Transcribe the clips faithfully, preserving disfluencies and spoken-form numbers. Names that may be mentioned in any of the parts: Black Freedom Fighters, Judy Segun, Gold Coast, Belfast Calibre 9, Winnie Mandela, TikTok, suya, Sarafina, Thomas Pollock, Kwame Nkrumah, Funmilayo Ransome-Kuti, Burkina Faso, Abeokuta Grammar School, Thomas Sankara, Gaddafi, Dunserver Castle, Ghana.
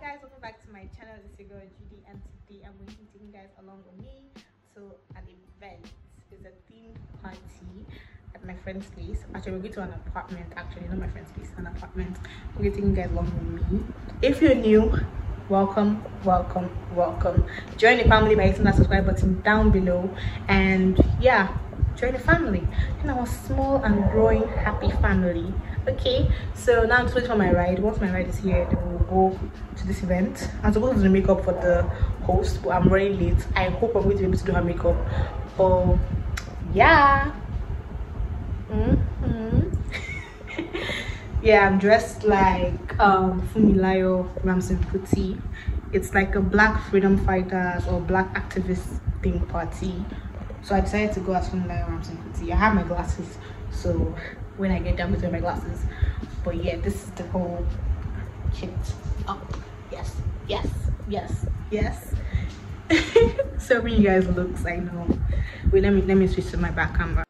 guys, welcome back to my channel. It's your girl Judy, and today I'm going to take you guys along with me to an event. It's a theme party at my friend's place. Actually, we're going to an apartment. Actually, not my friend's place, an apartment. We're going to take you guys along with me. If you're new, welcome, welcome, welcome. Join the family by hitting that subscribe button down below, and yeah, join the family. In our small and growing happy family. Okay, so now I'm switching for my ride. Once my ride is here, then we'll go to this event. I'm supposed to do makeup for the host, but I'm running late. I hope I'm going to be able to do her makeup. Oh, yeah. Mm-hmm. Yeah, I'm dressed like um, Funmilayo Ransome-Kuti. It's like a black freedom fighters or black activist thing party. So I decided to go as Funmilayo Ransome-Kuti. I have my glasses, so when I get done with my glasses. But yeah, this is the whole kit up. Oh, yes, yes, yes, yes. So many guys looks, I know. Wait, let me let me switch to my back camera.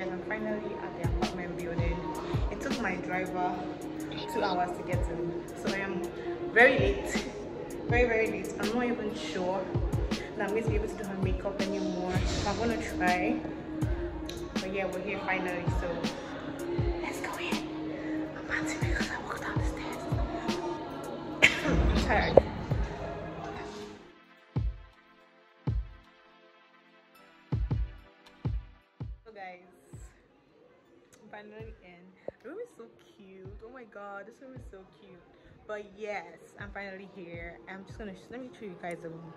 And I'm finally at the apartment building. It took my driver two hours to get in, so I am very late, very very late. I'm not even sure that I'm going to be able to do her makeup anymore. So I'm gonna try. But yeah, we're here finally, so let's go in. I'm panting because I walked down the stairs. I'm tired. So guys, I'm finally in. The room is so cute. Oh my god, this room is so cute. But yes, I'm finally here. I'm just gonna let me show you guys the room.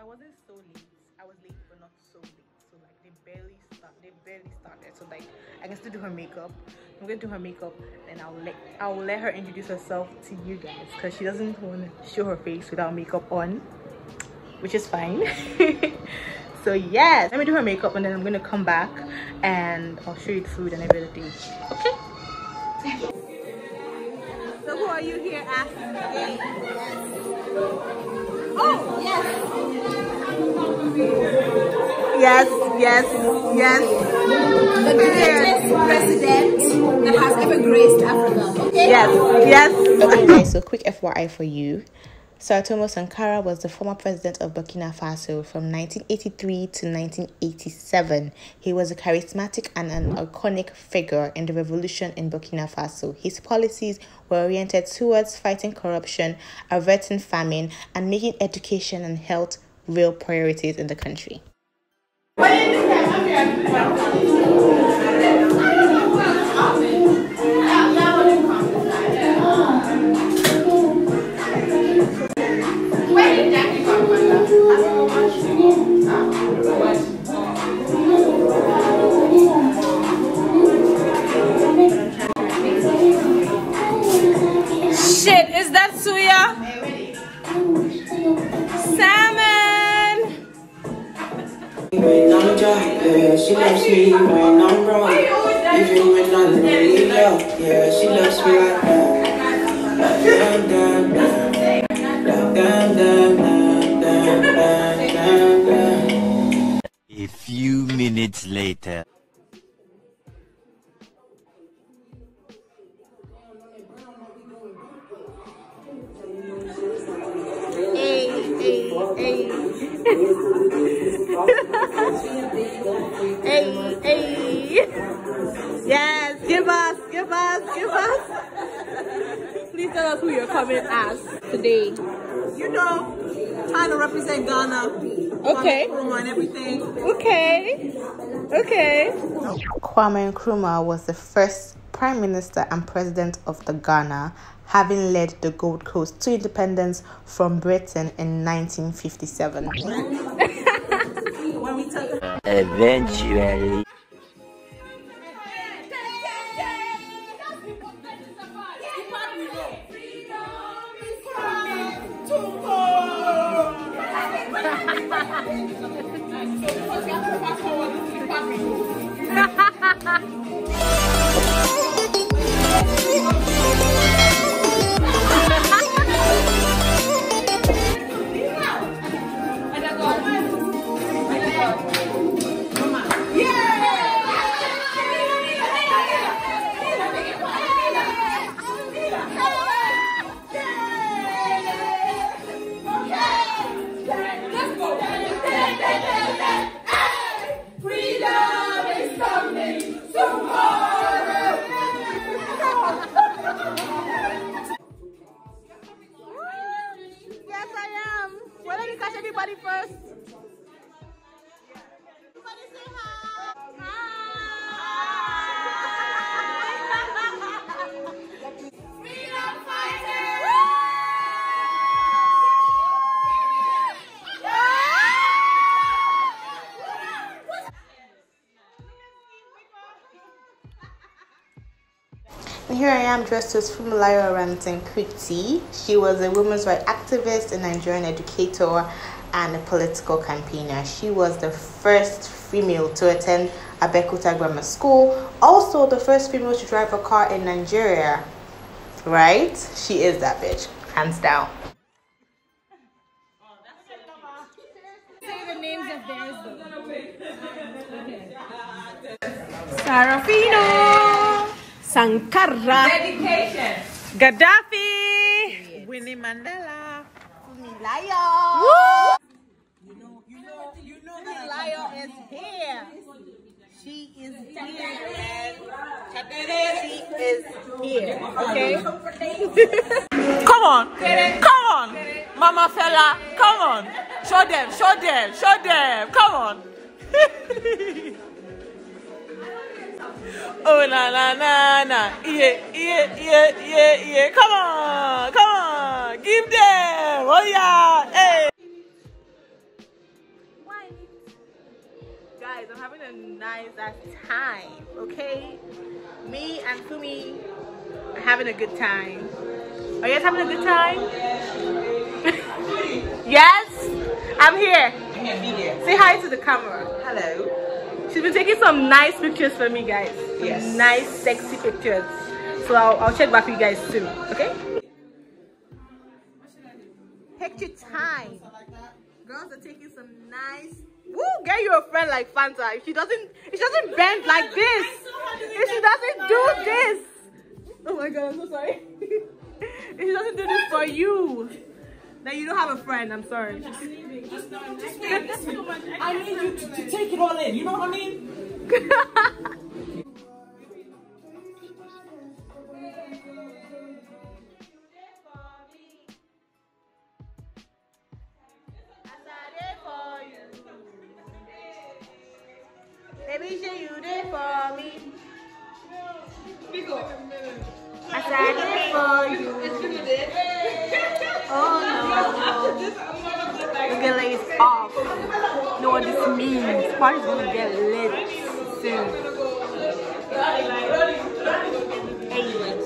I wasn't so late. I was late, but not so late. So like they barely start. They barely started. So like I can still do her makeup. I'm gonna do her makeup, and I'll let I'll let her introduce herself to you guys, because she doesn't want to show her face without makeup on, which is fine. So yes, let me do her makeup, and then I'm gonna come back, and I'll show you food and everything. Okay. So who are you here asking today? Oh yes. Yes, yes, yes. The greatest president that has ever graced Africa. Okay? Yes, yes. Okay, guys, so quick F Y I for you. Sir Thomas Sankara was the former president of Burkina Faso from nineteen eighty-three to nineteen eighty-seven. He was a charismatic and an iconic figure in the revolution in Burkina Faso. His policies were oriented towards fighting corruption, averting famine, and making education and health real priorities in the country. Shit, is that suya? Yeah, she loves me when I'm wrong. Even when I'm really low. Yeah, she loves me like that. A few minutes later. Hey, hey, hey. Hey, hey. Yes, give us, give us, give us. Please tell us who you're coming as today. You know, trying to represent Ghana. Okay. Kwame and everything. Okay. Okay. Kwame Nkrumah was the first Prime Minister and President of the Ghana, having led the Gold Coast to independence from Britain in nineteen fifty-seven. Eventually. Yeah! Here I am dressed as Funmilayo Ransome-Kuti. She was a women's rights activist, a Nigerian educator, and a political campaigner. She was the first female to attend Abeokuta Grammar School, also the first female to drive a car in Nigeria. Right? She is that bitch, hands down. Say the names of theirs though. Sarafina, Sankara, Dedication, Gaddafi, Winnie Mandela, Funmilayo. Woo! You know, you know, you know Funmilayo is here. She is here. She is here. Okay. Come on. Come on. Mama fella. Come on. Show them. Show them. Show them. Come on. Oh na na na na. Yeah yeah yeah yeah yeah. Come on. Come on. Give them. Oh yeah. Hey. Guys, I'm having a nice ass time, okay? Me and Fumi are having a good time. Are you guys having a good time? Yes? I'm here. I'm here, be here. Say hi to the camera. Hello. She's been taking some nice pictures for me, guys. Some yes. Nice, sexy pictures. So I'll, I'll check back for you guys soon, okay? Picture time. Girls are taking some nice. Woo, get you a friend like Fanta. If she doesn't, if she doesn't bend like this, if she doesn't do this, oh my god, I'm so sorry. If she doesn't do this for you, then you don't have a friend. I'm sorry. Just, just, just wait. I need you to, to take it all in. You know what I mean? Baby, say you there for me. Big up. I said it for you. Oh no. We're gonna let it off. You know what this means. Party's gonna get lit soon. Hey, hey.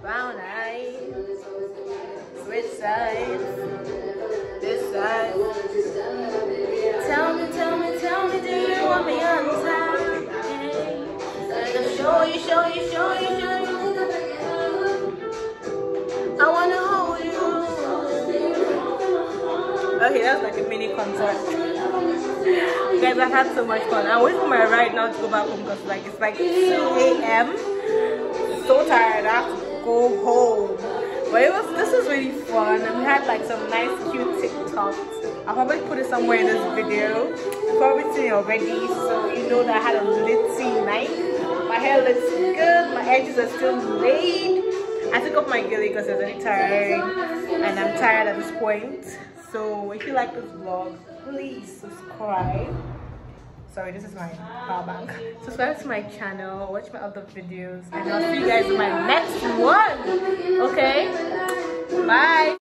Brown eyes, which side, this side. Tell me, tell me, tell me, do you want me on time? Hey. Show you, show you, show you, show you. I wanna hold you. Okay, that was like a mini concert. Guys, I had so much fun. I wait for my ride now to go back home because like it's like two A M So tired. I have to go home, but it was this was really fun, and we had like some nice cute TikToks. I'll probably put it somewhere in this video. You've probably seen it already, so you know that I had a litty night. My hair looks good, my edges are still laid. I took off my ghillie because it was really tiring, and I'm tired at this point. So if you like this vlog, please subscribe. Sorry, this is my power bank. Subscribe to my channel, watch my other videos, and I'll see you guys in my next one. Okay? Bye!